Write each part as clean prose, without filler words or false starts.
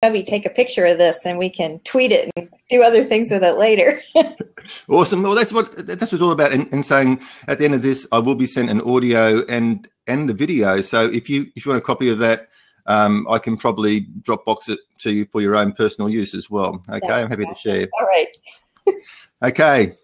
Debbie, take a picture of this and we can tweet it and do other things with it later. Awesome. Well, that's what it's all about. And saying at the end of this, I will be sent an audio and the video. So if you want a copy of that, I can probably Dropbox it to you for your own personal use as well. Okay, yeah, I'm happy to share. All right. Okay.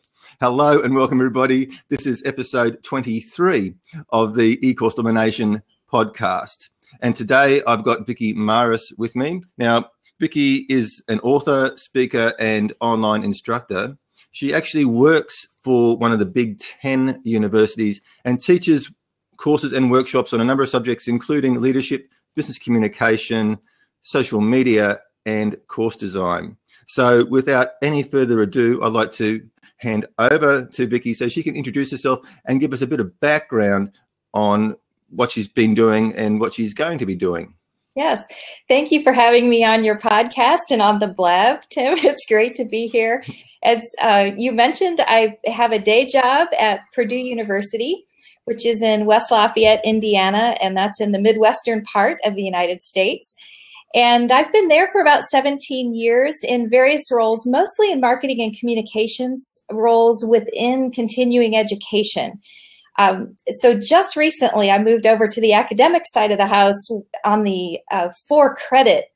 Hello and welcome, everybody. This is episode 23 of the eCourse Domination podcast. And today I've got Vickie Maris with me. Now, Vickie is an author, speaker, and online instructor. She actually works for one of the Big Ten universities and teaches courses and workshops on a number of subjects, including leadership, business communication, social media, and course design. So without any further ado, I'd like to hand over to Vickie so she can introduce herself and give us a bit of background on what she's been doing and what she's going to be doing. Yes. Thank you for having me on your podcast and on the Blab, Tim. It's great to be here. As you mentioned, I have a day job at Purdue University, which is in West Lafayette, Indiana, and that's in the Midwestern part of the United States. And I've been there for about 17 years in various roles, mostly in marketing and communications roles within continuing education. So just recently, I moved over to the academic side of the house on the for-credit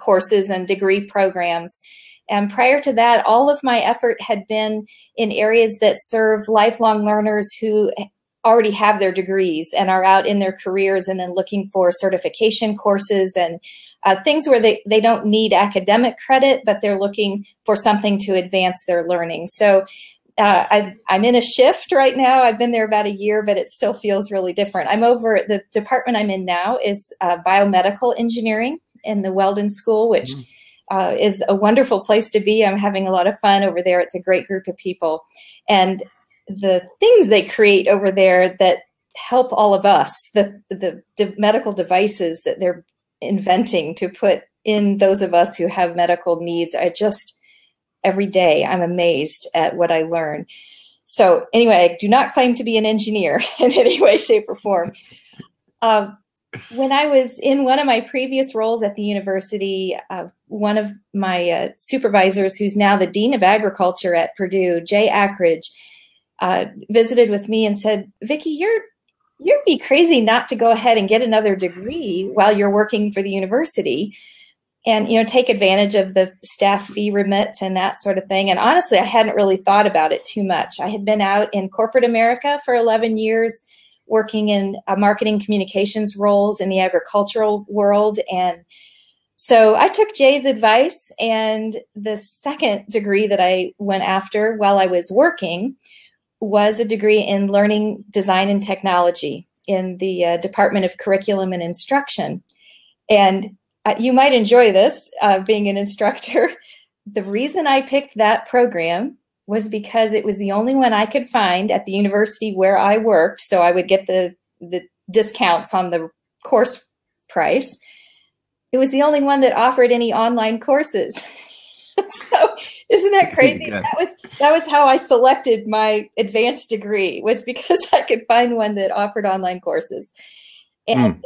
courses and degree programs. And prior to that, all of my effort had been in areas that serve lifelong learners who already have their degrees and are out in their careers and then looking for certification courses and things where they don't need academic credit, but they're looking for something to advance their learning. So I'm in a shift right now. I've been there about a year, but it still feels really different. I'm over at the department I'm in now is biomedical engineering in the Weldon School, which is a wonderful place to be. I'm having a lot of fun over there. It's a great group of people. And the things they create over there that help all of us, the medical devices that they're inventing to put in those of us who have medical needs, I just... every day, I'm amazed at what I learn. So anyway, I do not claim to be an engineer in any way, shape, or form. When I was in one of my previous roles at the university, one of my supervisors, who's now the Dean of Agriculture at Purdue, Jay Ackridge, visited with me and said, Vickie, you'd be crazy not to go ahead and get another degree while you're working for the university. And, you know, take advantage of the staff fee remits and that sort of thing. And honestly, I hadn't really thought about it too much. I had been out in corporate America for 11 years, working in marketing communications roles in the agricultural world. And so I took Jay's advice, and the second degree that I went after while I was working was a degree in learning design and technology in the Department of Curriculum and Instruction. And you might enjoy this, being an instructor. The reason I picked that program was because it was the only one I could find at the university where I worked, so I would get the discounts on the course price. It was the only one that offered any online courses. So isn't that crazy? That was how I selected my advanced degree, was because I could find one that offered online courses. And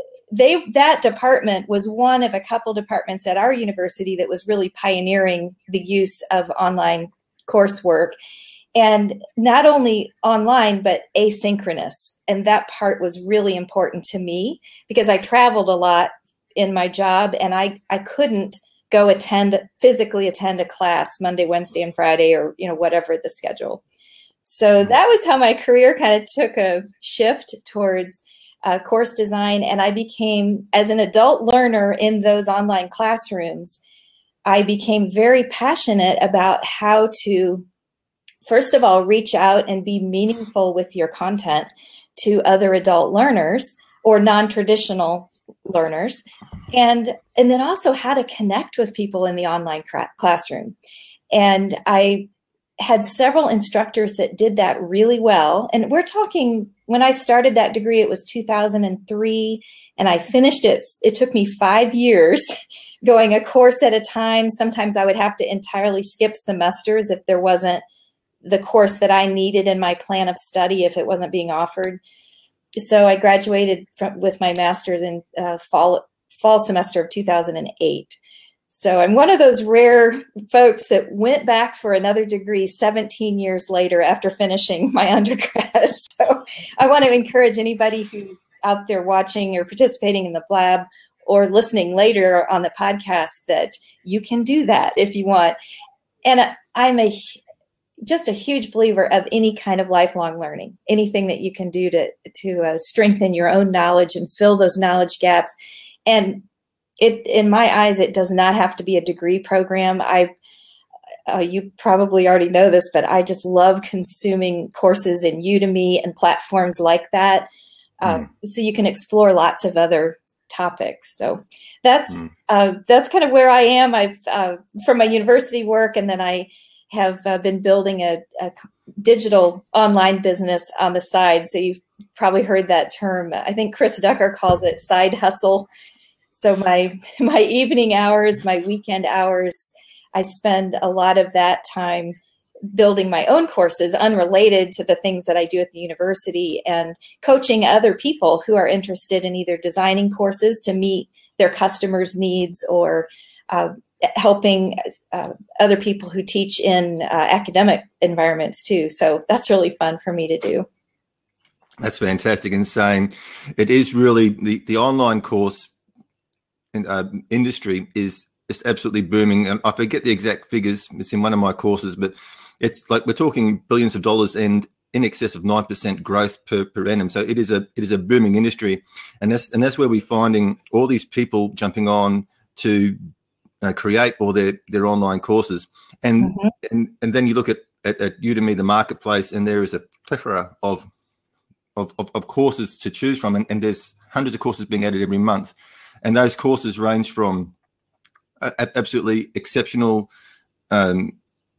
that department was one of a couple departments at our university that was really pioneering the use of online coursework, and not only online, but asynchronous. And that part was really important to me because I traveled a lot in my job, and I couldn't go physically attend a class Monday, Wednesday, and Friday, or, you know, whatever the schedule. So that was how my career kind of took a shift towards course design, and I became, as an adult learner in those online classrooms, I became very passionate about how to, first of all, reach out and be meaningful with your content to other adult learners or non-traditional learners, and then also how to connect with people in the online classroom. And I had several instructors that did that really well. And we're talking, when I started that degree, it was 2003, and I finished it. It took me 5 years, going a course at a time. Sometimes I would have to entirely skip semesters if there wasn't the course that I needed in my plan of study, if it wasn't being offered. So I graduated with my master's in fall semester of 2008. So I'm one of those rare folks that went back for another degree 17 years later after finishing my undergrad. So I want to encourage anybody who's out there watching or participating in the Blab or listening later on the podcast that you can do that if you want. And I'm just a huge believer of any kind of lifelong learning, anything that you can do to strengthen your own knowledge and fill those knowledge gaps. And it, in my eyes, it does not have to be a degree program. You probably already know this, but I just love consuming courses in Udemy and platforms like that. So you can explore lots of other topics. So that's kind of where I am. I've from my university work, and then I have been building a digital online business on the side. So you've probably heard that term. I think Chris Ducker calls it side hustle. So my evening hours, my weekend hours, I spend a lot of that time building my own courses unrelated to the things that I do at the university and coaching other people who are interested in either designing courses to meet their customers' needs or helping other people who teach in academic environments too. So that's really fun for me to do. That's fantastic and saying it is really the online course and industry is just absolutely booming. And I forget the exact figures, it's in one of my courses, but it's like we're talking billions of dollars and in excess of 9% growth per annum. So it is a booming industry. And that's where we're finding all these people jumping on to create all their online courses. And mm-hmm. and then you look at Udemy, the marketplace, and there is a plethora of courses to choose from. And there's hundreds of courses being added every month. And those courses range from absolutely exceptional,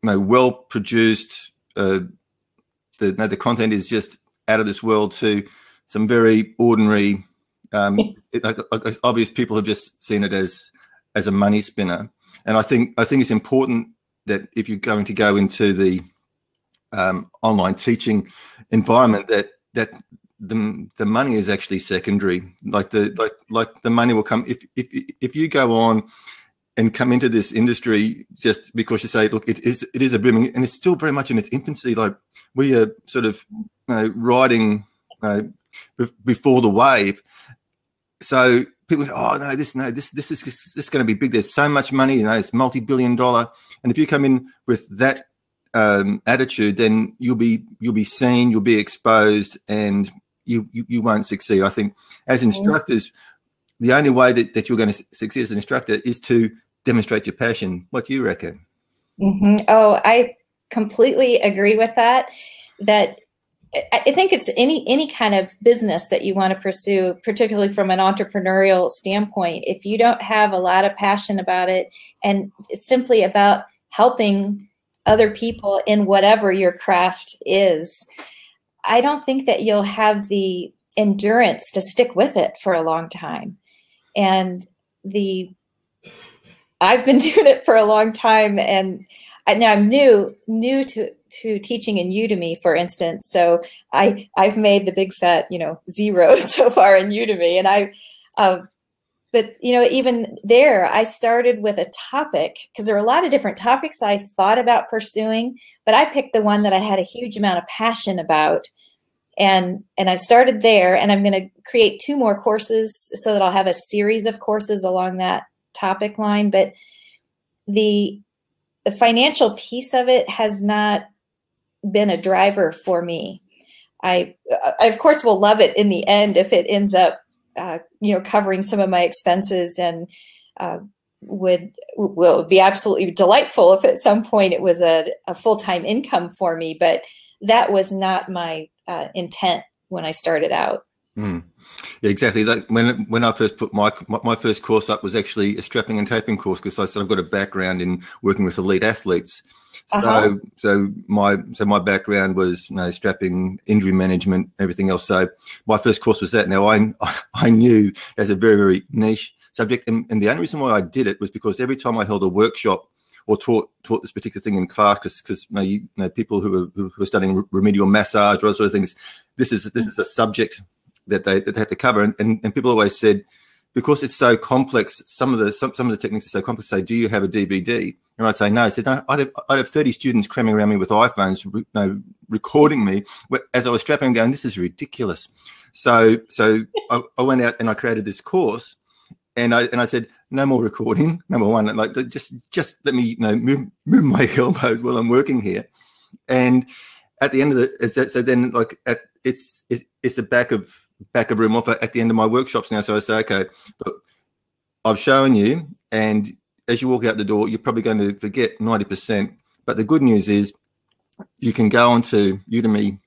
well-produced, the content is just out of this world to some very ordinary, like obvious people have just seen it as a money spinner. And I think it's important that if you're going to go into the online teaching environment, that the money is actually secondary. Like the money will come if you go on and come into this industry just because you say, look, it is a booming, and it's still very much in its infancy. Like we are sort of riding before the wave. So people say, oh no, this is going to be big. There's so much money, it's multi-billion-dollar. And if you come in with that attitude, then you'll be seen, you'll be exposed, and you won't succeed. I think as instructors, the only way that you're going to succeed as an instructor is to demonstrate your passion. What do you reckon? Mm-hmm. Oh, I completely agree with that. That I think it's any kind of business that you want to pursue, particularly from an entrepreneurial standpoint. If you don't have a lot of passion about it and simply about helping other people in whatever your craft is, I don't think that you'll have the endurance to stick with it for a long time. And I've been doing it for a long time, and now I'm new to teaching in Udemy, for instance. So I've made the big fat, zero so far in Udemy. And but even there, I started with a topic because there were a lot of different topics I thought about pursuing, but I picked the one that I had a huge amount of passion about. And I started there, and I'm going to create 2 more courses so that I'll have a series of courses along that topic line. But the financial piece of it has not been a driver for me. I of course will love it in the end if it ends up, covering some of my expenses, and will be absolutely delightful if at some point it was a full-time income for me. But that was not my intent when I started out. Mm. Yeah, exactly. Like when I first put my first course up was actually a strapping and taping course, because I said I've got a background in working with elite athletes. So uh-huh. so my background was strapping, injury management, everything else. So my first course was that. Now I knew that's a very, very niche subject, and the only reason why I did it was because every time I held a workshop or taught this particular thing in class, because people who are studying remedial massage or other sort of things, this is a subject that they had to cover, and people always said, because it's so complex, some of the techniques are so complex. Say, do you have a DBD? And I'd say no. I said, no, I'd have 30 students cramming around me with iPhones, recording me as I was strapping and going, this is ridiculous. So I went out and I created this course, and I said, no more recording. Number one, like just let me move my elbows while I'm working here. And at the end of the so then like at it's the back of room offer at the end of my workshops now. So I say, okay, look, I've shown you, and as you walk out the door, you're probably going to forget 90%. But the good news is you can go onto Udemy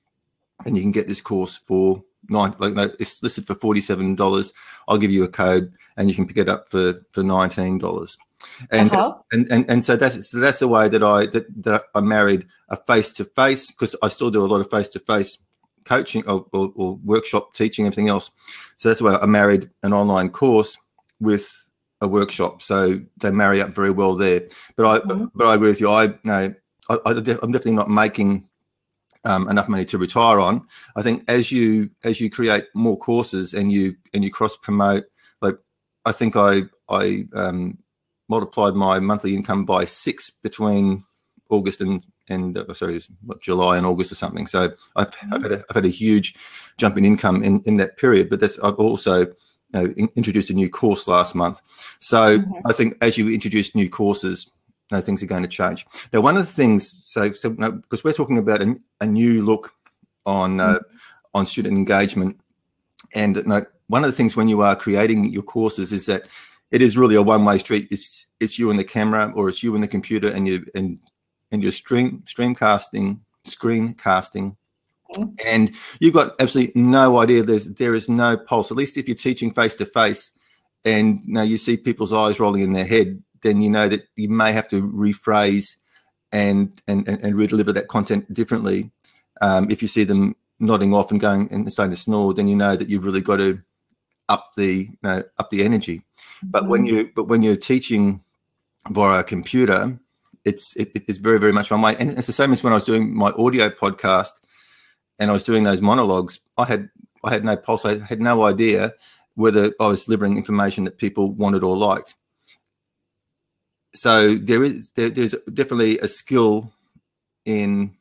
and you can get this course for it's listed for $47. I'll give you a code and you can pick it up for $19. And so that's the way that I married a face-to-face, because I still do a lot of face-to-face coaching or workshop teaching, everything else. So that's why I married an online course with a workshop, so they marry up very well there. But I agree with you. I'm definitely not making enough money to retire on. I think as you create more courses and you cross promote, like I think I multiplied my monthly income by 6 between August and July and August or something. So I've had a huge jump in income in that period. But I've also introduced a new course last month. So I think as you introduce new courses, things are going to change. Now, one of the things, because we're talking about a new look on student engagement, and one of the things when you are creating your courses is that it is really a one-way street. It's you and the camera, or it's you and the computer, and you're screencasting. And you've got absolutely no idea. There is no pulse. At least if you're teaching face to face, and now you see people's eyes rolling in their head, then you know that you may have to rephrase and redeliver that content differently. If you see them nodding off and going and starting to snore, then you know that you've really got to up the energy. But when you're teaching via a computer, it's very, very much one way. And it's the same as when I was doing my audio podcast. And I was doing those monologues. I had no pulse. I had no idea whether I was delivering information that people wanted or liked. So there's definitely a skill in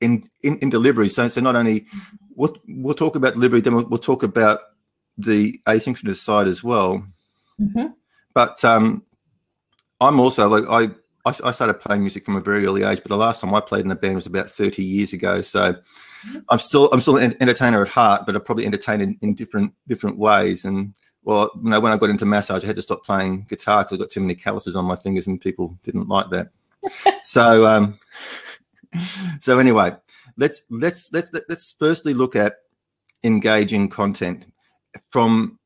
delivery. So not only we'll talk about delivery, then we'll talk about the asynchronous side as well. Mm-hmm. But I'm also like I started playing music from a very early age, but the last time I played in a band was about 30 years ago. So I'm still an entertainer at heart, but I probably entertain in different ways. And when I got into massage, I had to stop playing guitar because I got too many calluses on my fingers, and people didn't like that. So anyway, let's firstly look at engaging content from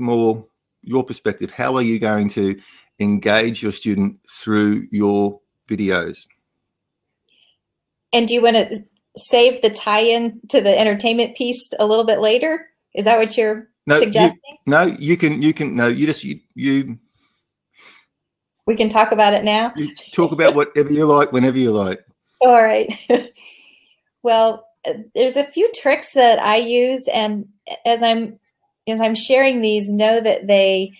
more your perspective. How are you going to engage your student through your videos? And do you want to save the tie-in to the entertainment piece a little bit later? Is that what you're suggesting? We can talk about it now. You talk about whatever you like, whenever you like. All right. Well, there's a few tricks that I use, and as I'm sharing these, know that they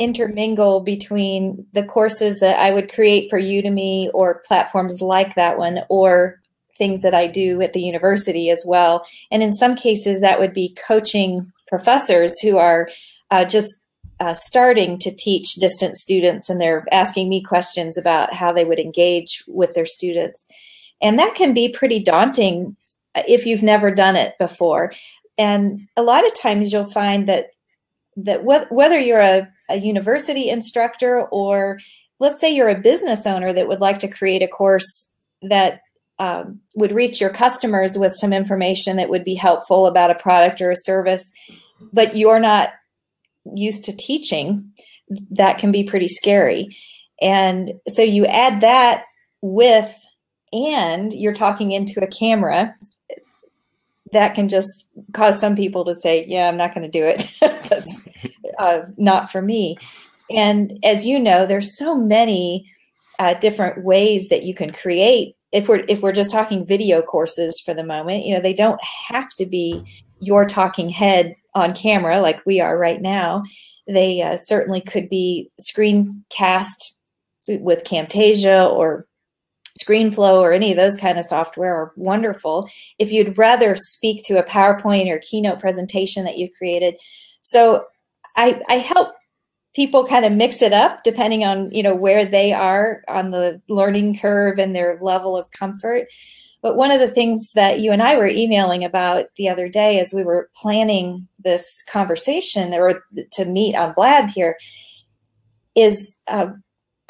intermingle between the courses that I would create for Udemy or platforms like that one, or things that I do at the university as well. And in some cases, that would be coaching professors who are just starting to teach distant students, and they're asking me questions about how they would engage with their students. And that can be pretty daunting if you've never done it before. And a lot of times you'll find that whether you're a university instructor, or let's say you're a business owner that would like to create a course that would reach your customers with some information that would be helpful about a product or a service, but you're not used to teaching, that can be pretty scary. And so you add that with, and you're talking into a camera, that can just cause some people to say, yeah, I'm not going to do it. That's not for me. And as you know, there's so many different ways that you can create. If we're just talking video courses for the moment, they don't have to be your talking head on camera like we are right now, they certainly could be screencast with Camtasia or ScreenFlow or any of those kind of software are wonderful if you'd rather speak to a PowerPoint or keynote presentation that you created. So I help people kind of mix it up depending on, you know, where they are on the learning curve and their level of comfort. But one of the things that you and I were emailing about the other day as we were planning this conversation or to meet on Blab here is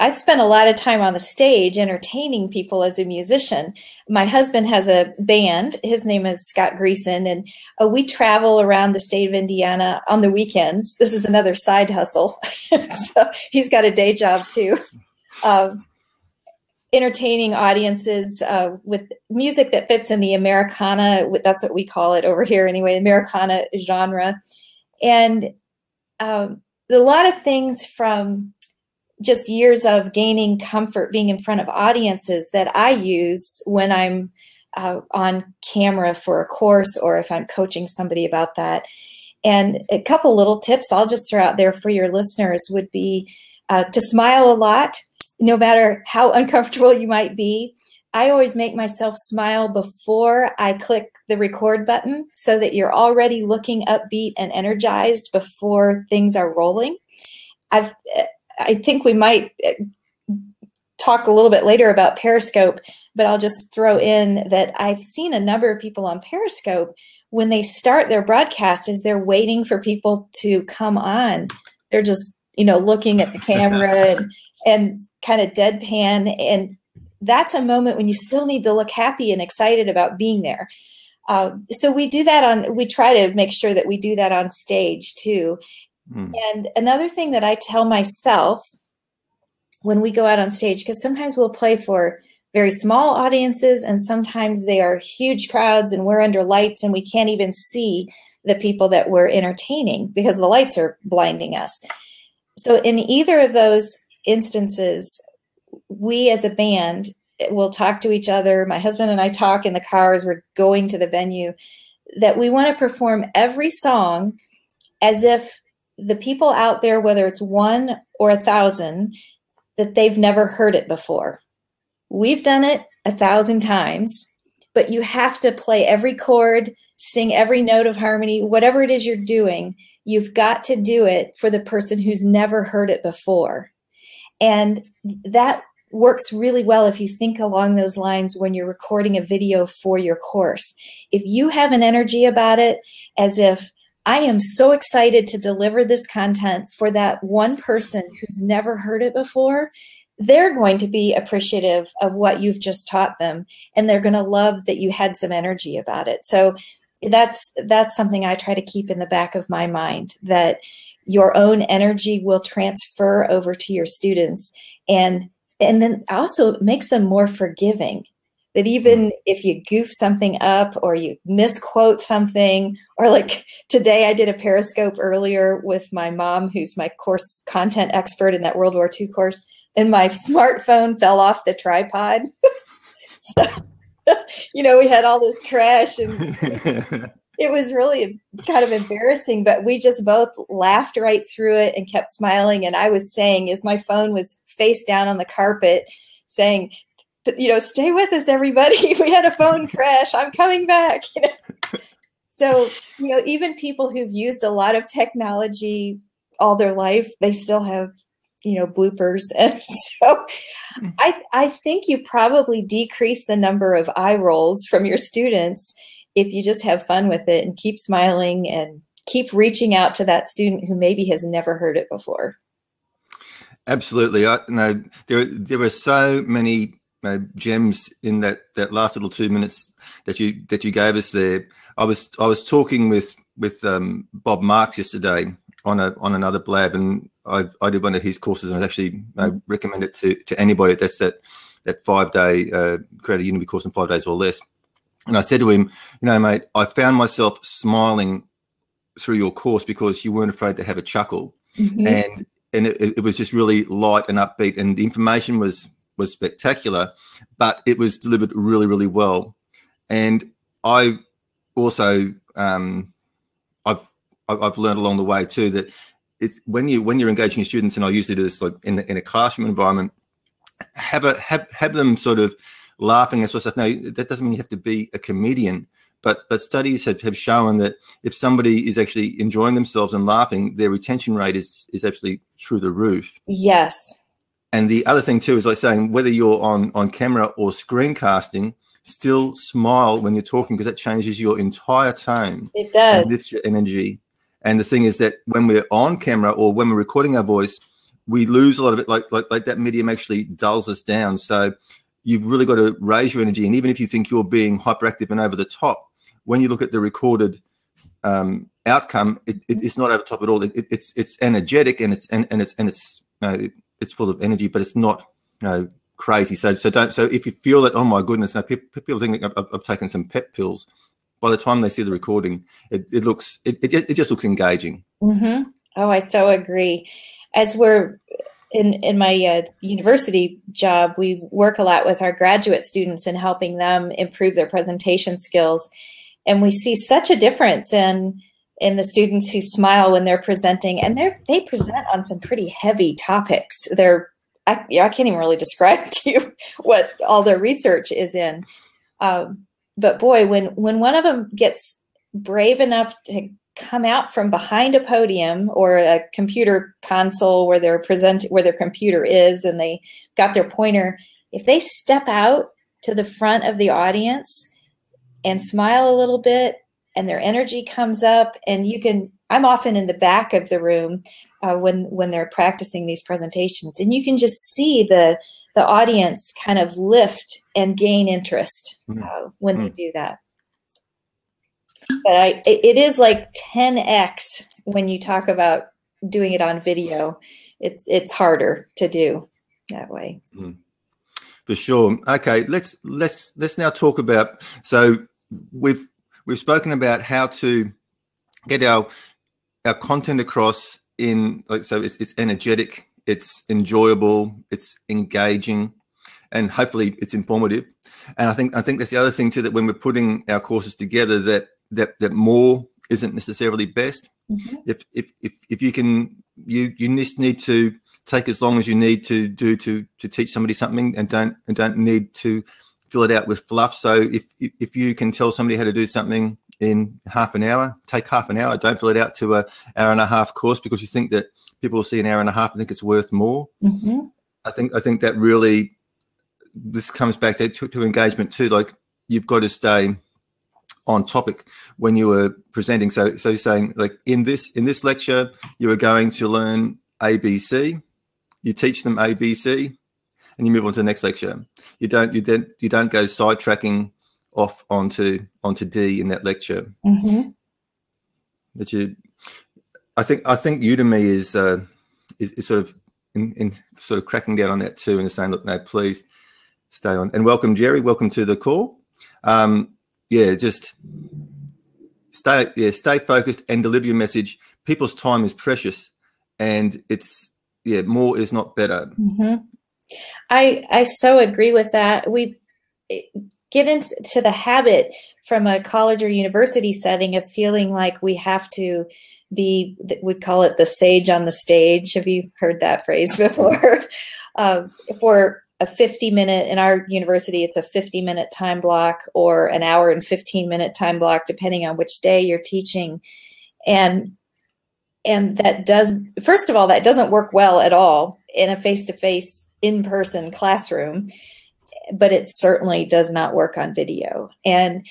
I've spent a lot of time on the stage entertaining people as a musician. My husband has a band. His name is Scott Greason, and we travel around the state of Indiana on the weekends. This is another side hustle. So he's got a day job too. Entertaining audiences with music that fits in the Americana, that's what we call it over here anyway, Americana genre. And a lot of things from just years of gaining comfort being in front of audiences that I use when I'm on camera for a course or if I'm coaching somebody about that. And a couple little tips I'll just throw out there for your listeners would be to smile a lot, no matter how uncomfortable you might be. I always make myself smile before I click the record button so that you're already looking upbeat and energized before things are rolling. I think we might talk a little bit later about Periscope, but I'll just throw in that I've seen a number of people on Periscope when they start their broadcast as they're waiting for people to come on. They're just, you know, looking at the camera and kind of deadpan. And that's a moment when you still need to look happy and excited about being there. So we do that we try to make sure that we do that on stage too. And another thing that I tell myself when we go out on stage, because sometimes we'll play for very small audiences and sometimes they are huge crowds and we're under lights and we can't even see the people that we're entertaining because the lights are blinding us. So in either of those instances, we as a band will talk to each other. My husband and I talk in the car as we're going to the venue that we want to perform every song as if the people out there, whether it's 1 or 1,000, that they've never heard it before. We've done it 1,000 times, but you have to play every chord, sing every note of harmony, whatever it is you're doing, you've got to do it for the person who's never heard it before. And that works really well if you think along those lines when you're recording a video for your course. If you have an energy about it, as if, I am so excited to deliver this content for that one person who's never heard it before. They're going to be appreciative of what you've just taught them, and they're going to love that you had some energy about it. So that's something I try to keep in the back of my mind, that your own energy will transfer over to your students, and then also it makes them more forgiving. That even if you goof something up or you misquote something, or like today I did a Periscope earlier with my mom, who's my course content expert in that World War II course, and my smartphone fell off the tripod. So, you know, we had all this crash and it was really kind of embarrassing, but we just both laughed right through it and kept smiling. And I was saying, as my phone was face down on the carpet, saying, you know, stay with us, everybody. We had a phone crash. I'm coming back. You know? So, you know, even people who've used a lot of technology all their life, they still have, you know, bloopers. And so I think you probably decrease the number of eye rolls from your students if you just have fun with it and keep smiling and keep reaching out to that student who maybe has never heard it before. Absolutely. There were so many gems in that last little 2 minutes that you gave us there. I was talking with Bob Marks yesterday on another Blab, and I did one of his courses, and I actually recommend it to anybody. That's that 5-day create a Udemy course in 5 days or less. And I said to him, you know, mate, I found myself smiling through your course because you weren't afraid to have a chuckle, and it was just really light and upbeat, and the information was spectacular, but it was delivered really, really well. And I also I've learned along the way too that it's when you're engaging your students, and I usually do this like in a classroom environment, have them sort of laughing and sort of stuff. No, that doesn't mean you have to be a comedian. But studies have shown that if somebody is actually enjoying themselves and laughing, their retention rate is actually through the roof. Yes. And the other thing too is like saying, whether you're on camera or screencasting, still smile when you're talking, because that changes your entire tone. It does. And lifts your energy. And the thing is that when we're on camera or when we're recording our voice, we lose a lot of it. Like that medium actually dulls us down. So you've really got to raise your energy. And even if you think you're being hyperactive and over the top, when you look at the recorded outcome, it's not over top at all. It's energetic and it's you know, it's full of energy, but it's not, you know, crazy. So if you feel that, oh my goodness, now people think I've taken some pep pills. By the time they see the recording, it just looks engaging. Mm-hmm. Oh, I so agree. As we're in my university job, we work a lot with our graduate students in helping them improve their presentation skills. And we see such a difference in the students who smile when they're presenting, and they present on some pretty heavy topics. I can't even really describe to you what all their research is in. But boy, when one of them gets brave enough to come out from behind a podium or a computer console where they're where their computer is, and they got their pointer, if they step out to the front of the audience and smile a little bit, and their energy comes up, and I'm often in the back of the room when they're practicing these presentations, and you can just see the audience kind of lift and gain interest when they do that. But it is like 10x when you talk about doing it on video. It's harder to do that way. Mm. For sure. Okay, let's now talk about. So we've spoken about how to get our content across in, like, so it's energetic, it's enjoyable, it's engaging, and hopefully it's informative. And I think that's the other thing too, that when we're putting our courses together, that more isn't necessarily best. Mm-hmm. If you can, you just need to take as long as you need to do to teach somebody something, and don't need to fill it out with fluff. So if you can tell somebody how to do something in half an hour, take half an hour. Don't fill it out to an hour and a half course, because you think that people will see an hour and a half and think it's worth more. Mm-hmm. I think that really, this comes back to engagement too. Like, you've got to stay on topic when you are presenting. So you're saying, like, in this lecture, you are going to learn ABC. You teach them ABC, and you move on to the next lecture. You don't go sidetracking off onto D in that lecture. Mm-hmm. That you, I think Udemy is sort of in cracking down on that too, and saying, look, no, please stay on. And welcome, Jerry. Welcome to the call. Yeah, just stay focused and deliver your message. People's time is precious, and it's, yeah, more is not better. Mm-hmm. I so agree with that. We get into the habit from a college or university setting of feeling like we have to be, we call it the sage on the stage. Have you heard that phrase before? For a 50-minute, in our university, it's a 50-minute time block or an hour and 15-minute time block, depending on which day you're teaching. And that does, first of all, that doesn't work well at all in a face-to-face, in-person classroom, but it certainly does not work on video. And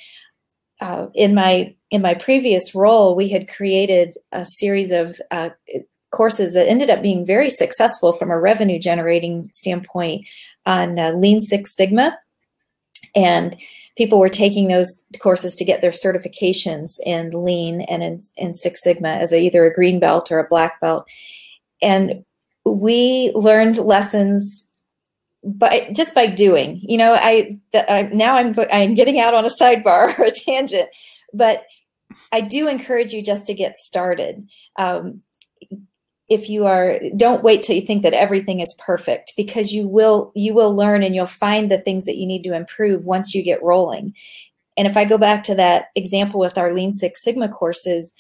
in my previous role, we had created a series of courses that ended up being very successful from a revenue-generating standpoint on Lean Six Sigma, and people were taking those courses to get their certifications in Lean and in Six Sigma as either a green belt or a black belt. And we learned lessons just by doing. You know, I'm getting out on a sidebar or a tangent, but I do encourage you just to get started. If you are, don't wait till you think that everything is perfect, because you will learn, and you'll find the things that you need to improve once you get rolling. And if I go back to that example with our Lean Six Sigma courses,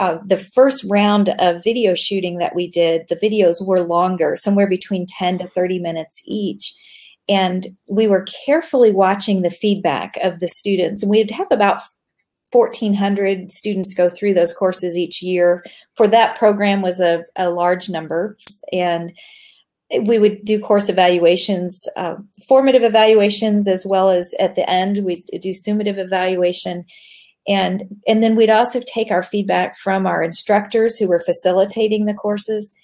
The first round of video shooting that we did, the videos were longer, somewhere between 10 to 30 minutes each. And we were carefully watching the feedback of the students. And we'd have about 1,400 students go through those courses each year. For that program was a large number. And we would do course evaluations, formative evaluations, as well as at the end, we'd do summative evaluation. And then we'd also take our feedback from our instructors who were facilitating the courses.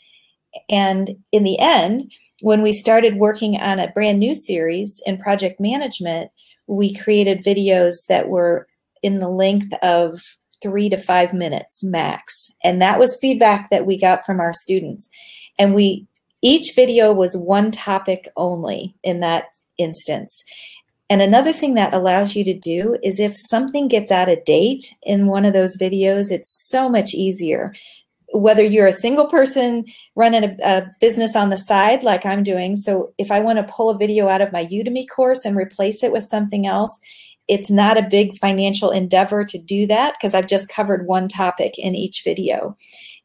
And in the end, when we started working on a brand new series in project management, we created videos that were in the length of 3 to 5 minutes max. And that was feedback that we got from our students. And we each video was one topic only in that instance. And another thing that allows you to do is if something gets out of date in one of those videos, it's so much easier. Whether you're a single person running a business on the side like I'm doing, so if I want to pull a video out of my Udemy course and replace it with something else, it's not a big financial endeavor to do that because I've just covered one topic in each video.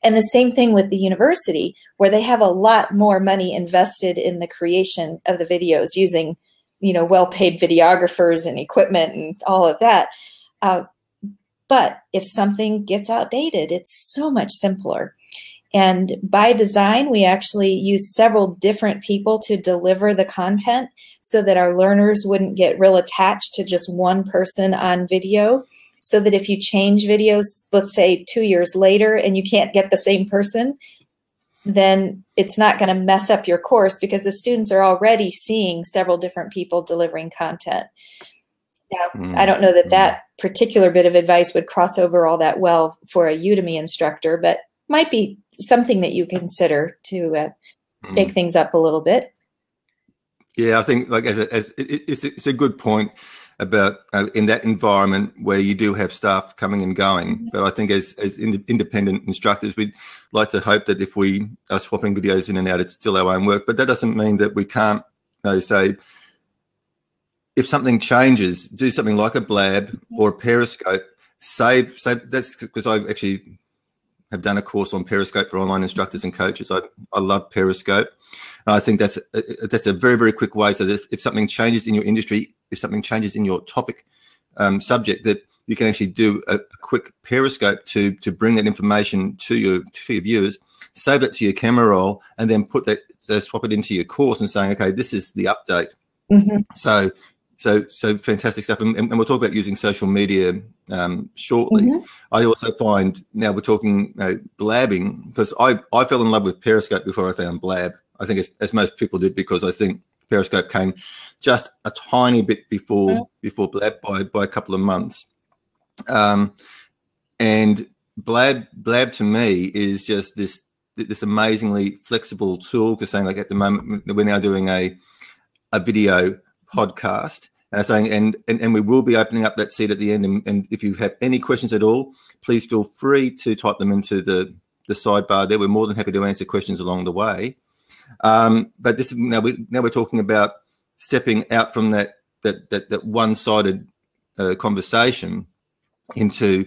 And the same thing with the university, where they have a lot more money invested in the creation of the videos using well-paid videographers and equipment and all of that. But if something gets outdated, it's so much simpler. And by design, we actually use several different people to deliver the content so that our learners wouldn't get real attached to just one person on video. So that if you change videos, let's say 2 years later, and you can't get the same person, then it's not going to mess up your course because the students are already seeing several different people delivering content. Now, I don't know that that particular bit of advice would cross over all that well for a Udemy instructor, but might be something that you consider to pick things up a little bit. Yeah, I think like it's a good point about in that environment where you do have staff coming and going. But I think as independent instructors, we'd like to hope that if we are swapping videos in and out, it's still our own work. But that doesn't mean that we can't, say, if something changes, do something like a Blab or a Periscope. Save that's because I actually have done a course on Periscope for online instructors and coaches. I love Periscope. And I think that's a very, very quick way so that if something changes in your industry, if something changes in your topic subject, that you can actually do a quick Periscope to bring that information to your viewers, save it to your camera roll, and then put that, swap it into your course and saying, okay, this is the update. So fantastic stuff. And we'll talk about using social media shortly. I also find now we're talking blabbing, because I fell in love with Periscope before I found Blab. I think as most people did, because I think Periscope came just a tiny bit before Blab by a couple of months. And Blab to me is just this amazingly flexible tool, because saying like at the moment we're now doing a video podcast, and I'm saying and we will be opening up that seat at the end, and if you have any questions at all, please feel free to type them into the sidebar there. We're more than happy to answer questions along the way. But this now we're talking about stepping out from that one-sided conversation into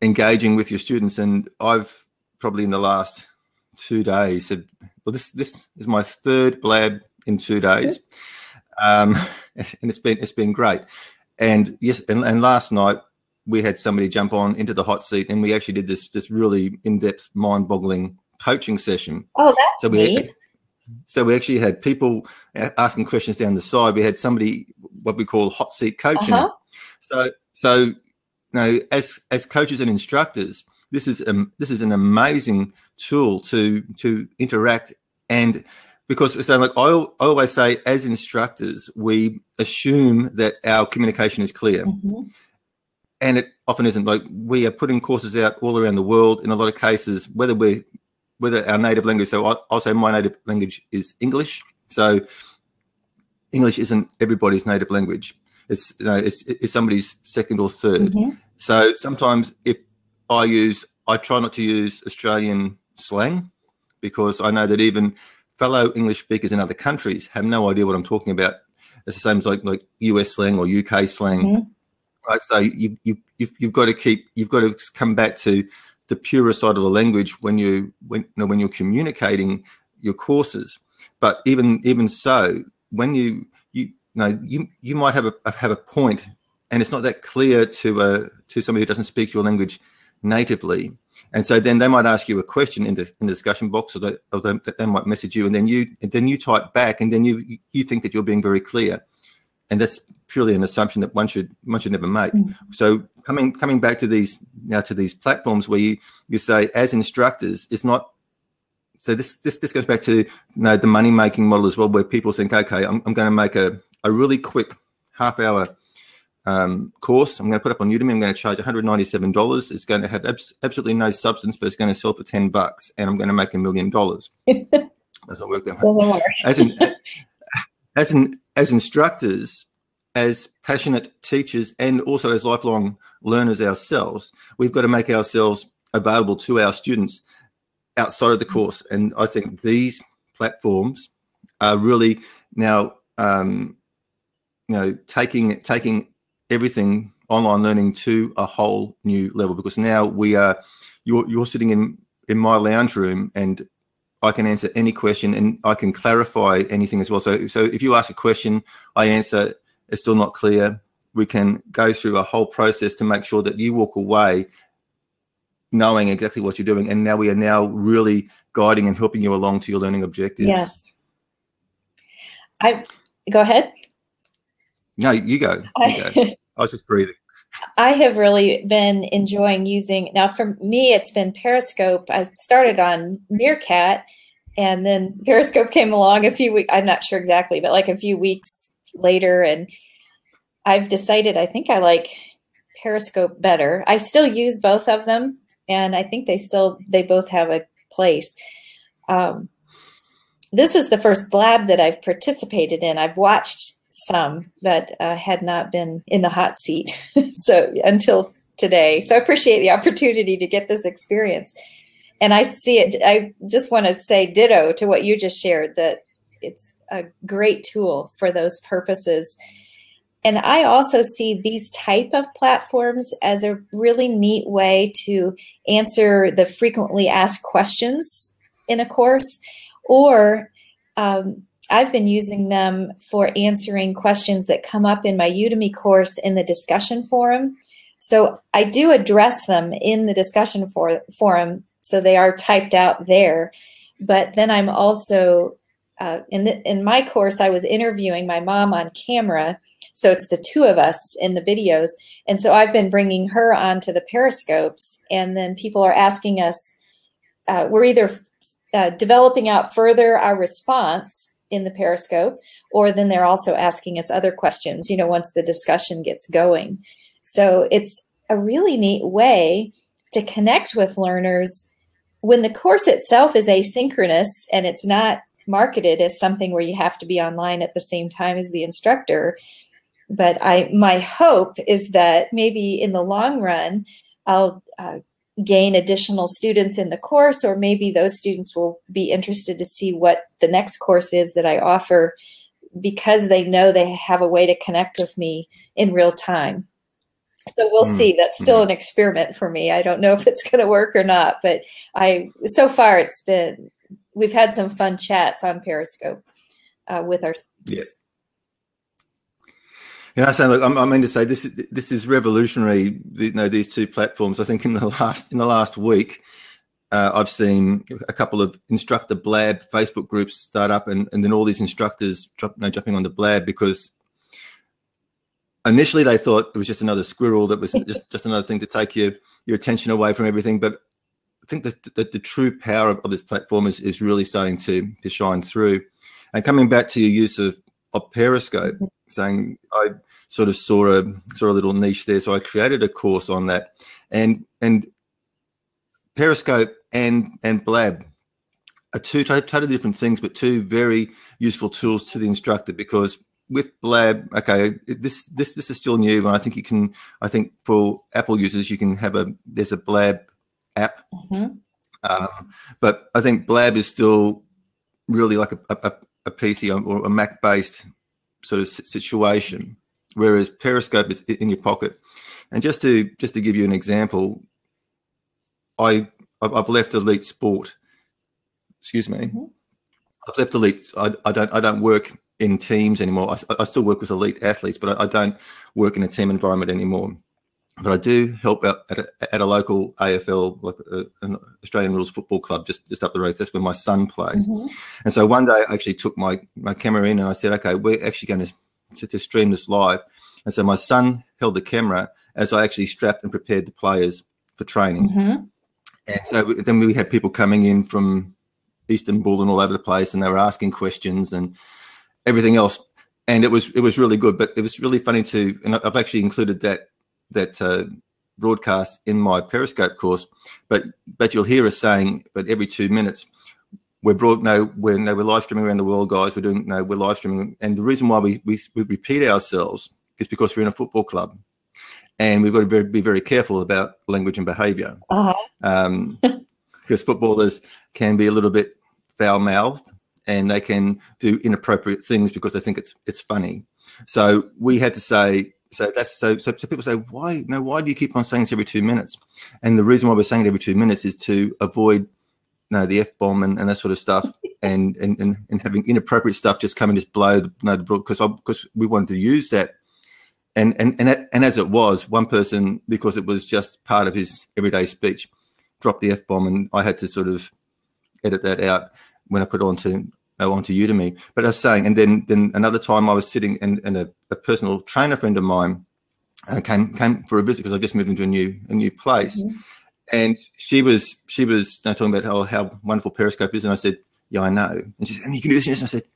engaging with your students. And I've probably in the last 2 days said, well, this is my third Blab in 2 days, and it's been great. And yes, and last night we had somebody jump on into the hot seat, and we actually did this really in-depth, mind-boggling coaching session. Oh, that's neat. So we actually had people asking questions down the side. We had somebody, what we call hot seat coaching. So as coaches and instructors, this is an amazing tool to interact. And because we're saying, like I always say, as instructors, we assume that our communication is clear. And it often isn't. Like we are putting courses out all around the world in a lot of cases, whether our native language, so I'll say my native language is English. So English isn't everybody's native language. It's it's somebody's second or third. So sometimes if I try not to use Australian slang, because I know that even fellow English speakers in other countries have no idea what I'm talking about. It's the same as like US slang or UK slang. Right? So you've got to come back to the purer side of the language when you're communicating your courses. But even so, when you might have a point, and it's not that clear to somebody who doesn't speak your language natively. And so then they might ask you a question in the discussion box, or they might message you, and then you type back, and then you think that you're being very clear, and that's purely an assumption that one should never make. Mm-hmm. So coming back to these platforms where you say, as instructors, it's not. So this goes back to the money making model as well, where people think, okay, I'm going to make a really quick half-hour course. I'm going to put up on Udemy. I'm going to charge $197. It's going to have absolutely no substance, but it's going to sell for $10, and I'm going to make $1 million. Doesn't work that way. As instructors, as passionate teachers, and also as lifelong learners ourselves, we've got to make ourselves available to our students outside of the course. And I think these platforms are really now taking everything online learning to a whole new level, because now you're sitting in my lounge room, and I can answer any question, and I can clarify anything as well. So if you ask a question, I answer, it's still not clear, we can go through a whole process to make sure that you walk away knowing exactly what you're doing. And now we are really guiding and helping you along to your learning objectives. Yes. Go ahead. No, you go. I was just breathing. I have really been enjoying using, now for me, it's been Periscope. I started on Meerkat, and then Periscope came along a few weeks, I'm not sure exactly, but like a few weeks later. And I've decided, I think I like Periscope better. I still use both of them, and I think they both have a place. This is the first Blab that I've participated in. I've watched some, but had not been in the hot seat so until today. So I appreciate the opportunity to get this experience. And I see it, I just want to say ditto to what you just shared, that it's a great tool for those purposes. And I also see these type of platforms as a really neat way to answer the frequently asked questions in a course, or I've been using them for answering questions that come up in my Udemy course in the discussion forum. So I do address them in the discussion forum, so they are typed out there. But then I'm also, in my course, I was interviewing my mom on camera. So it's the two of us in the videos. And so I've been bringing her onto the Periscopes, and then people are asking us, we're either developing out further our response in the Periscope, or then they're also asking us other questions, once the discussion gets going. So it's a really neat way to connect with learners when the course itself is asynchronous and it's not marketed as something where you have to be online at the same time as the instructor. But my hope is that maybe in the long run, I'll gain additional students in the course, or maybe those students will be interested to see what the next course is that I offer, because they know they have a way to connect with me in real time. So we'll see. That's still an experiment for me. I don't know if it's going to work or not, but so far it's been, we've had some fun chats on Periscope with our students. Yeah. I say, look, I mean to say this is revolutionary. These two platforms. I think in the last week, I've seen a couple of instructor Blab Facebook groups start up, and then all these instructors jumping on the Blab, because initially they thought it was just another squirrel that was just another thing to take your attention away from everything. But I think that the true power of this platform is really starting to shine through. And coming back to your use of Periscope, saying I sort of saw a little niche there, so I created a course on that, and Periscope and Blab are two totally different things, but two very useful tools to the instructor. Because with Blab, okay, this is still new, and I think for Apple users, you can have there's a Blab app, but I think Blab is still really like a PC or a Mac based sort of situation, whereas Periscope is in your pocket. And just to give you an example, I've left elite sport. Excuse me. Mm-hmm. I've left elite. I don't work in teams anymore. I still work with elite athletes, but I don't work in a team environment anymore. But I do help out at a local AFL, like an Australian Rules Football Club, just up the road. That's where my son plays. Mm-hmm. And so one day I actually took my camera in and I said, okay, we're actually going to stream this live. And so my son held the camera as I actually strapped and prepared the players for training. Mm-hmm. And so then we had people coming in from Eastern Bull and all over the place, and they were asking questions and everything else. And it was really good, but it was really funny too. And I've actually included that broadcast in my Periscope course, but you'll hear us saying, but every 2 minutes, we're live streaming around the world, guys. We're live streaming. And the reason why we repeat ourselves is because we're in a football club, and we've got to be very careful about language and behaviour. Uh-huh. Because footballers can be a little bit foul-mouthed, and they can do inappropriate things because they think it's funny. So we had to say. So people say, why do you keep on saying this every 2 minutes? And the reason why we're saying it every 2 minutes is to avoid the F-bomb and that sort of stuff, and having inappropriate stuff just come and just blow the broadcast, because we wanted to use that. And as it was, one person, because it was just part of his everyday speech, dropped the F-bomb, and I had to sort of edit that out when I put it onto Udemy. But I was saying, and then another time I was sitting, and a personal trainer friend of mine came for a visit, because I just moved into a new place. Mm-hmm. And she was talking about how wonderful Periscope is, and I said, yeah, I know. And she said, and you can do this and this. And I said,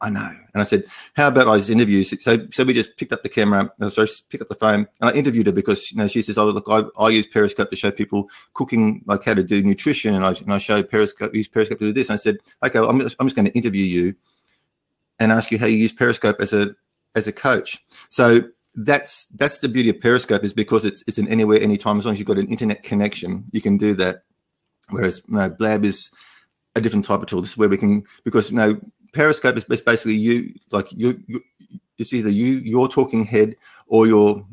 I know. And I said, how about I just interview you? So we just picked up the camera, picked up the phone, and I interviewed her, because she says, oh look, I use Periscope to show people cooking, like how to do nutrition, and I show Periscope, use Periscope to do this. And I said, okay, well, I'm just going to interview you and ask you how you use Periscope as a coach. So that's the beauty of Periscope, is because it's in anywhere, anytime, as long as you've got an internet connection, you can do that. Whereas Blab is a different type of tool. This is where we can, because Periscope is basically it's either your talking head, or you're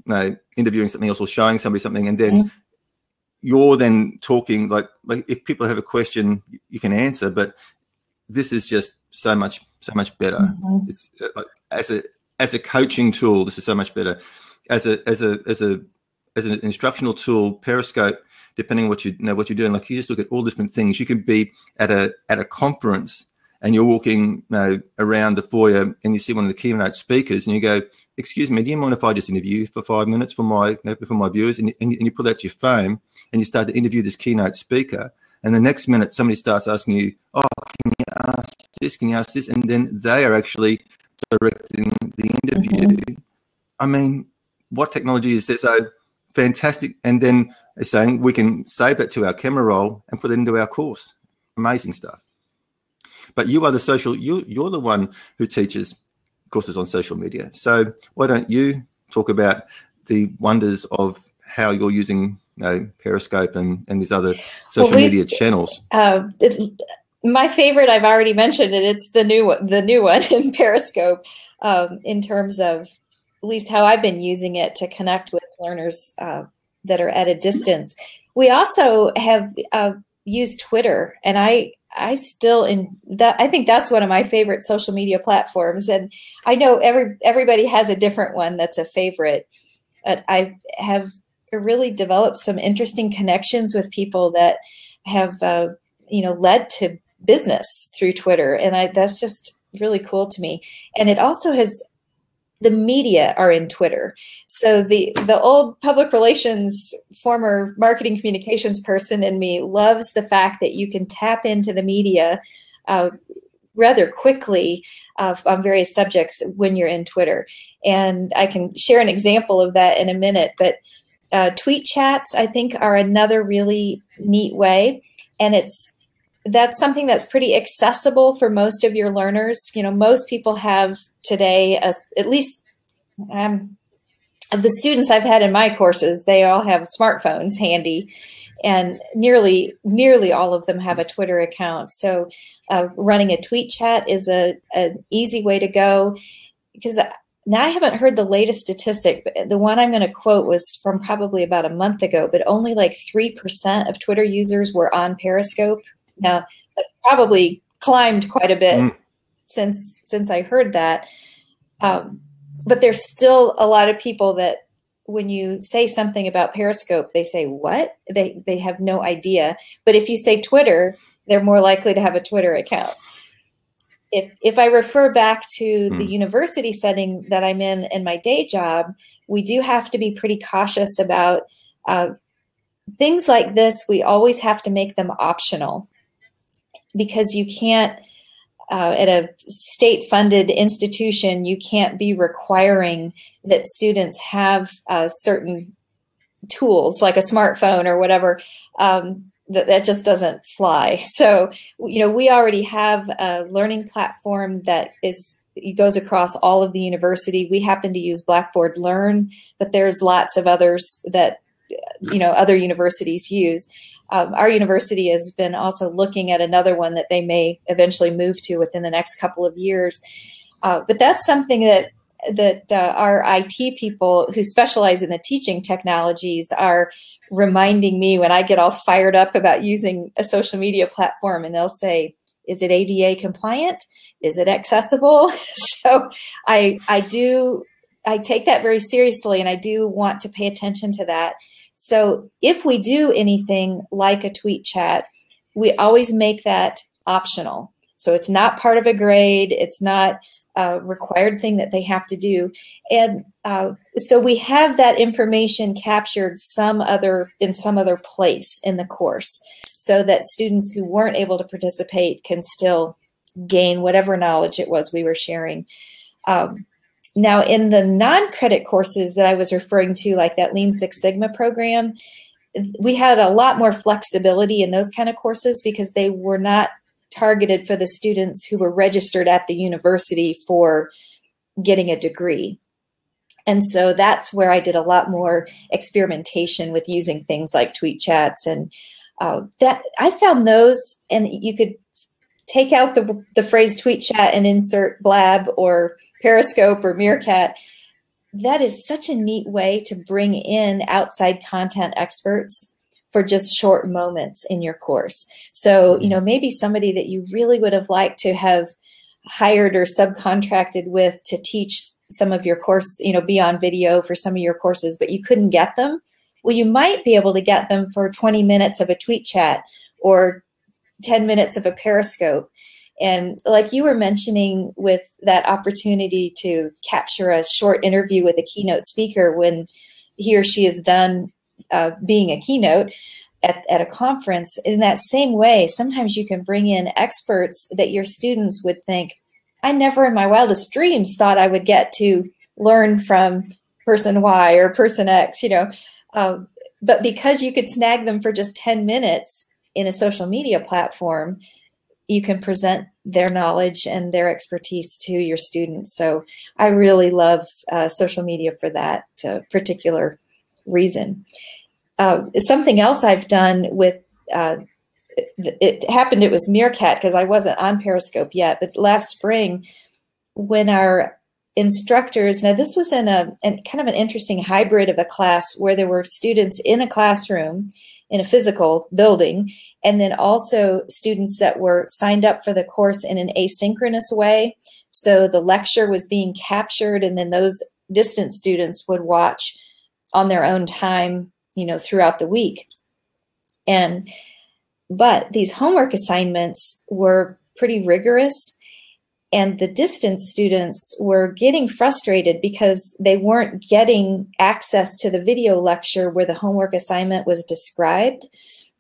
interviewing something else or showing somebody something, and then you're then talking, like if people have a question, you can answer. But this is just so much better. Mm-hmm. It's like, as a coaching tool, this is so much better. As an instructional tool, Periscope, depending on what you're doing, like you just look at all different things. You can be at a conference, and you're walking around the foyer, and you see one of the keynote speakers, and you go, excuse me, do you mind if I just interview you for 5 minutes for my viewers? And you pull out your phone, and you start to interview this keynote speaker. And the next minute, somebody starts asking you, oh, can you ask this? Can you ask this? And then they are actually directing the interview. Mm-hmm. I mean, what technology is this? So fantastic. And then they're saying we can save that to our camera roll and put it into our course. Amazing stuff. But you are the social, you're the one who teaches courses on social media. So why don't you talk about the wonders of how you're using Periscope and these other social media channels? My favorite, I've already mentioned it. It's the new one in Periscope, in terms of at least how I've been using it to connect with learners that are at a distance. We also have used Twitter, and I still in that. I think that's one of my favorite social media platforms, and I know everybody has a different one that's a favorite. But I have really developed some interesting connections with people that have, led to business through Twitter, and that's just really cool to me. And it also has, the media are in Twitter, so the old public relations, former marketing communications person in me loves the fact that you can tap into the media rather quickly on various subjects when you're in Twitter. And I can share an example of that in a minute, but tweet chats, I think, are another really neat way, and that's something that's pretty accessible for most of your learners. Most people have today, at least of the students I've had in my courses, they all have smartphones handy, and nearly all of them have a Twitter account. So running a tweet chat is an easy way to go, because Now I haven't heard the latest statistic, but the one I'm going to quote was from probably about a month ago, but only like 3% of Twitter users were on Periscope. Now, that's probably climbed quite a bit since I heard that. But there's still a lot of people that when you say something about Periscope, they say, what? They have no idea. But if you say Twitter, they're more likely to have a Twitter account. If I refer back to the university setting that I'm in my day job, we do have to be pretty cautious about things like this. We always have to make them optional because you can't, at a state-funded institution, you can't be requiring that students have certain tools like a smartphone or whatever. That just doesn't fly. So, you know, we already have a learning platform that goes across all of the university. We happen to use Blackboard Learn, but there's lots of others that, you know, other universities use. Our university has been also looking at another one that they may eventually move to within the next couple of years. But that's something that our IT people who specialize in the teaching technologies are reminding me when I get all fired up about using a social media platform, and they'll say, is it ADA compliant? Is it accessible? So I take that very seriously, and I do want to pay attention to that. So if we do anything like a tweet chat, we always make that optional. So it's not part of a grade. It's not a required thing that they have to do. And so we have that information captured in some other place in the course so that students who weren't able to participate can still gain whatever knowledge it was we were sharing. Now in the non-credit courses that I was referring to, like that Lean Six Sigma program, we had a lot more flexibility in those kind of courses because they were not targeted for the students who were registered at the university for getting a degree. And so that's where I did a lot more experimentation with using things like tweet chats, and that I found those, and you could take out the phrase tweet chat and insert Blab or Periscope or Meerkat. That is such a neat way to bring in outside content experts for just short moments in your course. So, you know, maybe somebody that you really would have liked to have hired or subcontracted with to teach some of your course, you know, be on video for some of your courses, but you couldn't get them. Well, you might be able to get them for 20 minutes of a tweet chat or 10 minutes of a Periscope. And like you were mentioning with that opportunity to capture a short interview with a keynote speaker when he or she is done being a keynote at a conference, in that same way, sometimes you can bring in experts that your students would think, I never in my wildest dreams thought I would get to learn from person Y or person X, you know. But because you could snag them for just 10 minutes in a social media platform, you can present their knowledge and their expertise to your students. So I really love social media for that particular reason. Something else I've done with, it happened, it was Meerkat because I wasn't on Periscope yet, but last spring when our instructors, now this was in kind of an interesting hybrid of a class where there were students in a classroom in a physical building, and then also students that were signed up for the course in an asynchronous way. So the lecture was being captured, and then those distant students would watch on their own time, you know, throughout the week. But these homework assignments were pretty rigorous, and the distance students were getting frustrated because they weren't getting access to the video lecture where the homework assignment was described.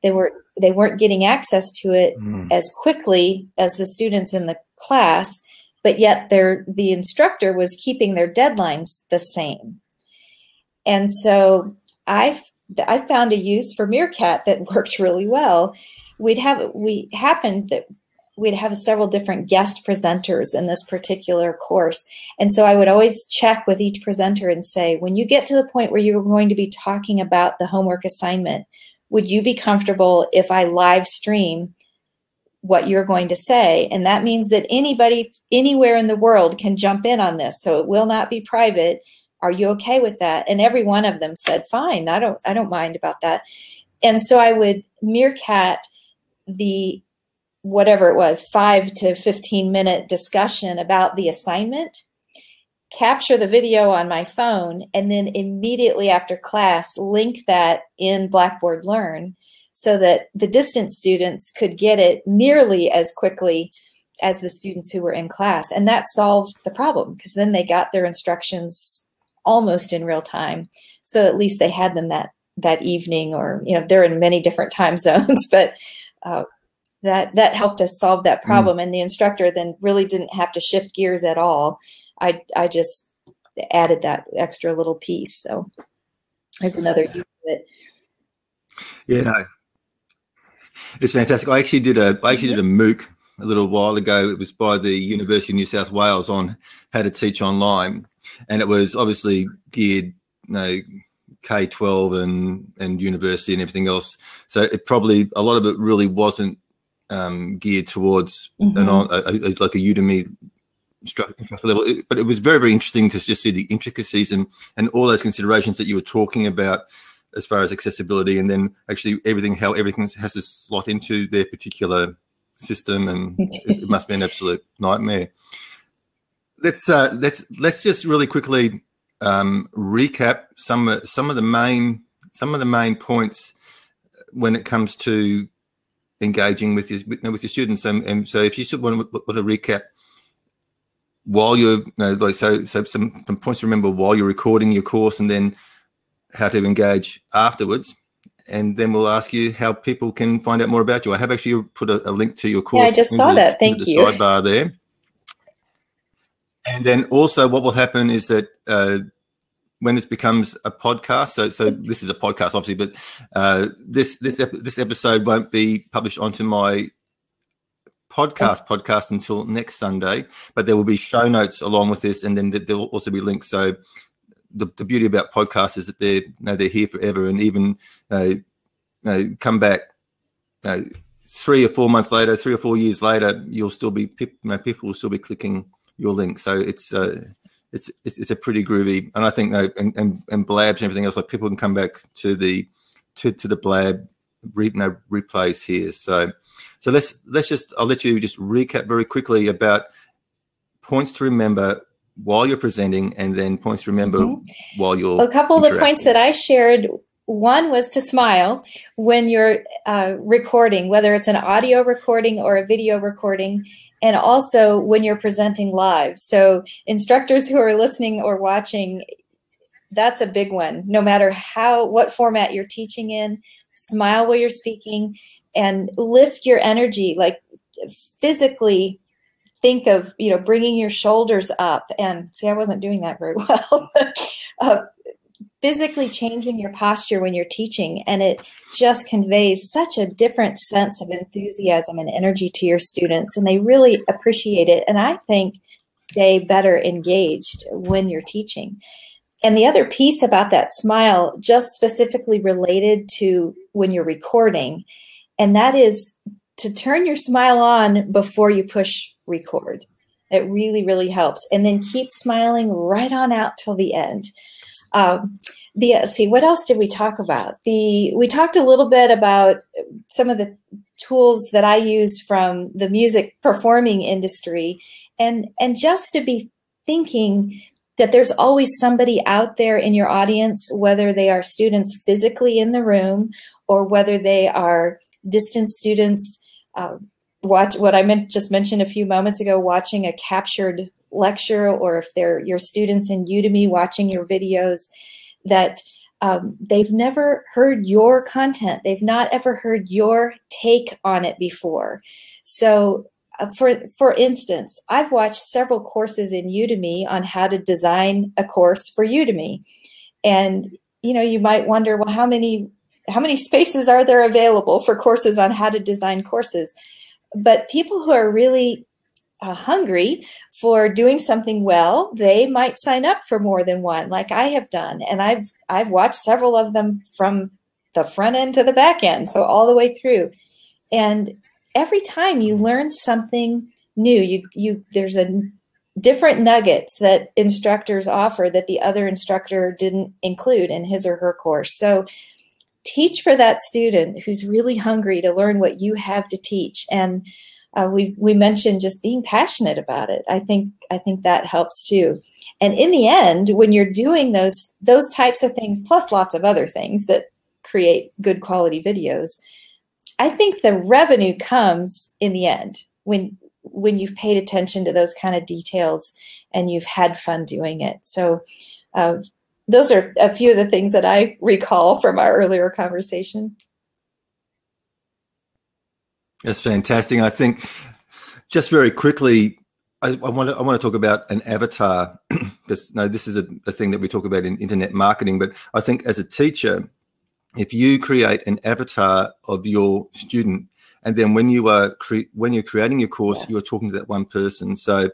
They weren't getting access to it as quickly as the students in the class, but yet the instructor was keeping their deadlines the same. And so I found a use for Meerkat that worked really well. We'd have several different guest presenters in this particular course. And so I would always check with each presenter and say, when you get to the point where you're going to be talking about the homework assignment, would you be comfortable if I live stream what you're going to say. And that means that anybody anywhere in the world can jump in on this. So it will not be private. Are you okay with that? And every one of them said, fine, I don't mind about that. And so I would meerkat the, whatever it was, 5- to 15-minute discussion about the assignment, capture the video on my phone, and then immediately after class, link that in Blackboard Learn so that the distance students could get it nearly as quickly as the students who were in class. And that solved the problem, because then they got their instructions almost in real time. So at least they had them that evening, or, you know, they're in many different time zones, but that helped us solve that problem. And the instructor then really didn't have to shift gears at all. I just added that extra little piece. So there's another use of it. Yeah, no, it's fantastic. I actually did a MOOC a little while ago. It was by the University of New South Wales on how to teach online, and it was obviously geared, you know, K-12 and university and everything else. So it probably, a lot of it really wasn't geared towards like a Udemy instructor level, but it was very, very interesting to just see the intricacies and all those considerations that you were talking about as far as accessibility, and then actually how everything has to slot into their particular system, and it must be an absolute nightmare. Let's just really quickly recap some of the main points when it comes to engaging with your students. And so if you should want to recap while you're, you know, like, so some points to remember while you're recording your course, and then how to engage afterwards, and then we'll ask you how people can find out more about you. I have actually put a link to your course. Yeah, I just saw that. Thank you. The sidebar there. And then also what will happen is that when this becomes a podcast, so this is a podcast obviously, but this episode won't be published onto my podcast until next Sunday, but there will be show notes along with this, and then there will also be links. So the beauty about podcasts is that they're, you know, they're here forever, and even come back, you know, 3 or 4 months later, 3 or 4 years later, you'll still be, you know, people will still be clicking your link. So it's a pretty groovy, and I think, you know, and Blabs and everything else, like, people can come back to the Blab replays here. So let's just, I'll let you just recap very quickly about points to remember while you're presenting, and then points to remember while you're. A couple of the points that I shared. One was to smile when you're recording, whether it's an audio recording or a video recording, and also when you're presenting live. So instructors who are listening or watching, that's a big one. No matter what format you're teaching in, smile while you're speaking, and lift your energy, like physically. Think of, you know, bringing your shoulders up, and see, I wasn't doing that very well. Physically changing your posture when you're teaching, and it just conveys such a different sense of enthusiasm and energy to your students, and they really appreciate it, and I think stay better engaged when you're teaching. And the other piece about that smile, just specifically related to when you're recording, and that is to turn your smile on before you push record. It really, really helps. And then keep smiling right on out till the end. See, what else did we talk about? We talked a little bit about some of the tools that I use from the music performing industry, and just to be thinking that there's always somebody out there in your audience, whether they are students physically in the room or whether they are distance students, watch what I mentioned a few moments ago, watching a captured lecture, or if they're your students in Udemy watching your videos, that they've never heard your content. They've not ever heard your take on it before. So for instance, I've watched several courses in Udemy on how to design a course for Udemy. And, you know, you might wonder, well, how many spaces are there available for courses on how to design courses? But people who are really hungry for doing something well, they might sign up for more than one, like I have done. And I've watched several of them from the front end to the back end, so all the way through. And every time you learn something new, there's a different nuggets that instructors offer that the other instructor didn't include in his or her course. So teach for that student who's really hungry to learn what you have to teach. And we mentioned just being passionate about it. I think that helps too. And in the end, when you're doing those types of things, plus lots of other things that create good quality videos, I think the revenue comes in the end when you've paid attention to those kind of details and you've had fun doing it. So those are a few of the things that I recall from our earlier conversation. That's fantastic. I think just very quickly, I want to talk about an avatar, because no, this is a thing that we talk about in internet marketing, but I think as a teacher, if you create an avatar of your student, and then when you are when you're creating your course, yeah, you're talking to that one person. So,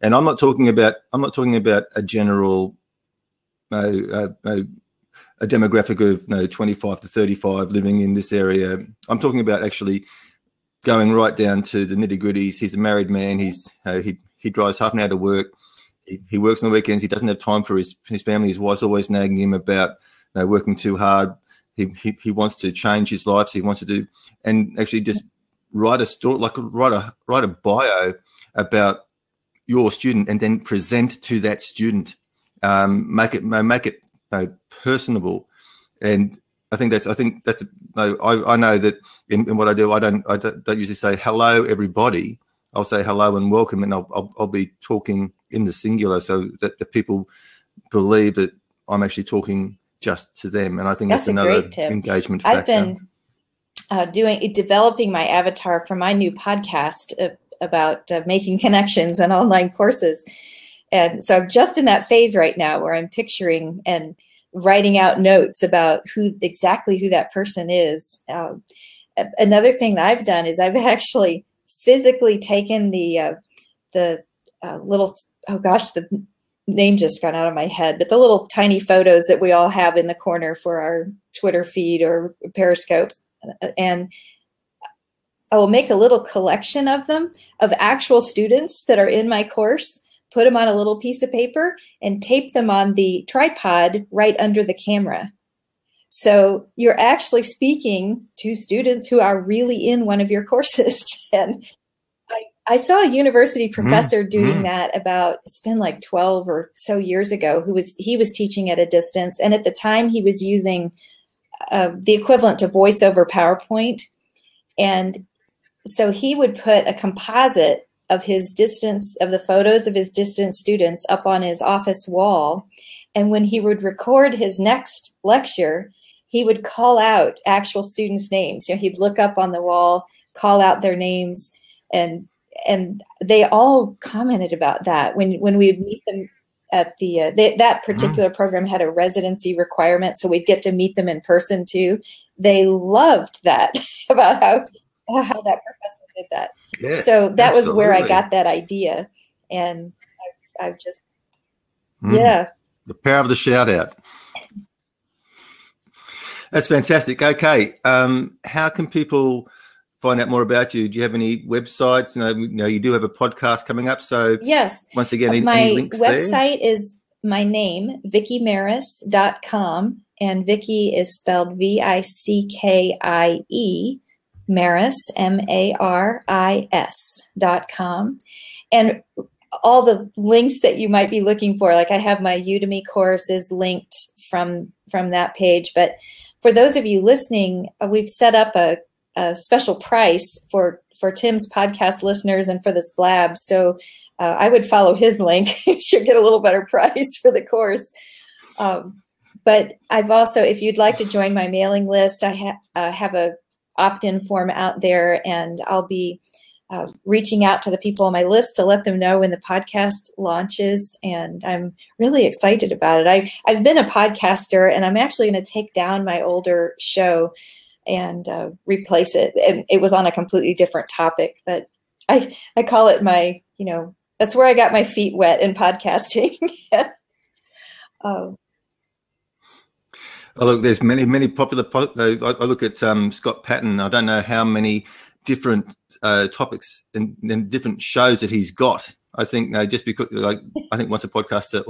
and I'm not talking about a general, a demographic of 25 to 35 living in this area. I'm talking about actually going right down to the nitty gritties. He's a married man. He's he drives half an hour to work. He works on the weekends. He doesn't have time for his family. His wife's always nagging him about working too hard. He wants to change his life. So he wants to do, and actually just write a story, like write a bio about your student, and then present to that student. Make it personable. And I think that's. I know that in what I do, I don't usually say hello everybody. I'll say hello and welcome, and I'll be talking in the singular, so that the people believe that I'm actually talking just to them. And I think that's another engagement factor. I've been developing my avatar for my new podcast about making connections and online courses. And so I'm just in that phase right now where I'm picturing and writing out notes about exactly who that person is. Another thing that I've done is I've actually physically taken the name just got out of my head, but the little tiny photos that we all have in the corner for our Twitter feed or Periscope. And I will make a little collection of them, of actual students that are in my course, put them on a little piece of paper and tape them on the tripod right under the camera. So you're actually speaking to students who are really in one of your courses. And I saw a university professor doing that about, it's been like 12 or so years ago, he was teaching at a distance. And at the time he was using the equivalent to VoiceOver PowerPoint. And so he would put a composite of the photos of his distance students up on his office wall. And when he would record his next lecture, he would call out actual students' names. You know, he'd look up on the wall, call out their names, and they all commented about that when we would meet them at the that particular program had a residency requirement, so we'd get to meet them in person too. They loved that about how that professor did that. Yeah, so that was where I got that idea, and I've just the power of the shout out. That's fantastic. Okay, how can people find out more about you? Do you have any websites? No, you do have a podcast coming up. So yes, once again, any links there? My website is my name, VickieMaris.com, and Vickie is spelled VICKIE, Maris, MARIS.com. And all the links that you might be looking for, like I have my Udemy courses linked from that page. But for those of you listening, we've set up a special price for Tim's podcast listeners and for this Blab. So I would follow his link. You should get a little better price for the course. But I've also, if you'd like to join my mailing list, I have a opt-in form out there, and I'll be reaching out to the people on my list to let them know when the podcast launches. And I'm really excited about it. I've been a podcaster, and I'm actually going to take down my older show and replace it. And it was on a completely different topic, but I call it my, that's where I got my feet wet in podcasting. Oh, look, there's many popular. I look at Scott Patton. I don't know how many different topics and different shows that he's got. I think just because, like, I think once a podcaster,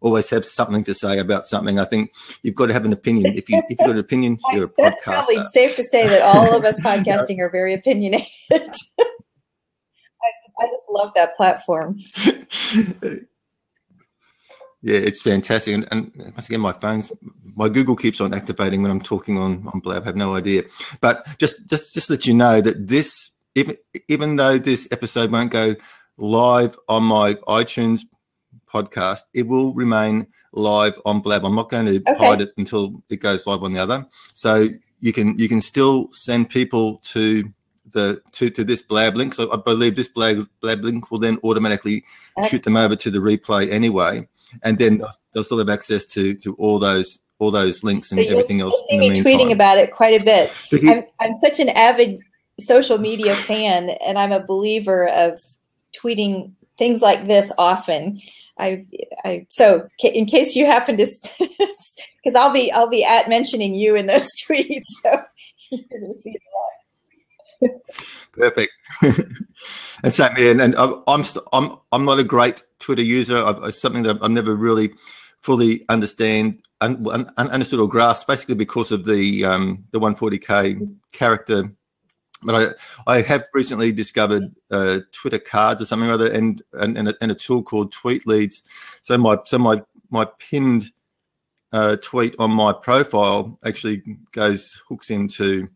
always have something to say about something. I think you've got to have an opinion. If you've got an opinion, you're a podcaster. That's probably safe to say that all of us podcasting are very opinionated. I just love that platform. Yeah, it's fantastic. And once again, my Google keeps on activating when I'm talking on Blab. I have no idea. But just let you know that this, even though this episode won't go live on my iTunes podcast, it will remain live on Blab. I'm not going to hide it until it goes live on the other. So you can still send people to this Blab link. So I believe this Blab link will then automatically shoot them over to the replay anyway, and then they'll still have access to all those links and so everything else. You'll see me tweeting about it quite a bit. I'm such an avid social media fan, and I'm a believer of tweeting things like this often. So in case you happen to, because I'll be mentioning you in those tweets, so you're gonna see that. Perfect. And so, man, and I'm not a great Twitter user. Something that I've never really fully understood or grasped, basically because of the 140k character. But I have recently discovered Twitter cards or something or other, and a tool called Tweet Leads. So my pinned tweet on my profile actually hooks into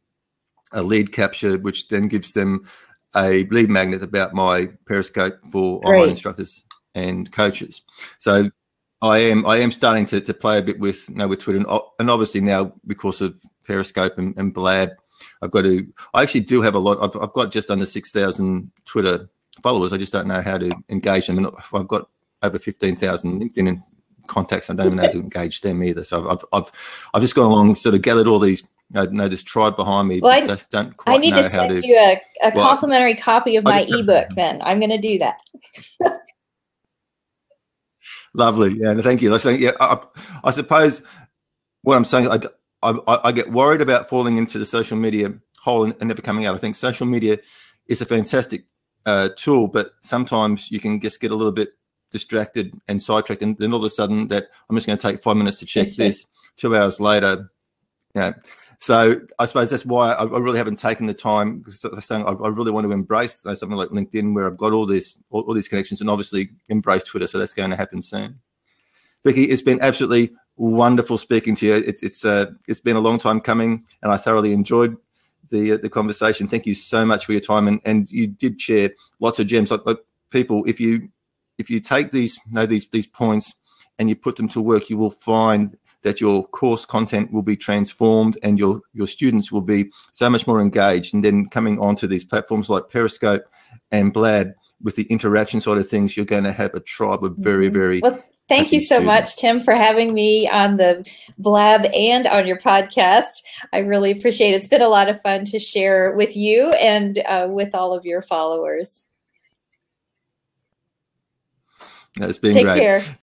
a lead capture, which then gives them a lead magnet about my Periscope for online instructors and coaches. So I am starting to play a bit with Twitter, and obviously now because of Periscope and Blab. I actually do have a lot. I've got just under 6,000 Twitter followers. I just don't know how to engage them. And I've got over 15,000 LinkedIn contacts. I don't even know how to engage them either. So I've just gone along, sort of gathered all these. I know this tribe behind me. Well, I need to send you a complimentary copy of my ebook. Then I'm going to do that. Lovely. Yeah. Thank you. Yeah. I suppose what I'm saying. I get worried about falling into the social media hole and never coming out. I think social media is a fantastic tool, but sometimes you can just get a little bit distracted and sidetracked, and then all of a sudden that I'm just going to take 5 minutes to check this 2 hours later. Yeah. So I suppose that's why I really haven't taken the time, because I really want to embrace something like LinkedIn, where I've got all these connections, and obviously embrace Twitter. So that's going to happen soon. Vickie, it's been absolutely wonderful speaking to you. It's been a long time coming, and I thoroughly enjoyed the conversation. Thank you so much for your time, and you did share lots of gems. Like people, if you take these points and you put them to work, you will find that your course content will be transformed, and your students will be so much more engaged. And then coming onto these platforms like Periscope and Blab, with the interaction side of things, you're going to have a tribe of very, very. Thank you so much, Tim, for having me on the Blab and on your podcast. I really appreciate it. It's been a lot of fun to share with you and with all of your followers. It's been great. Take care.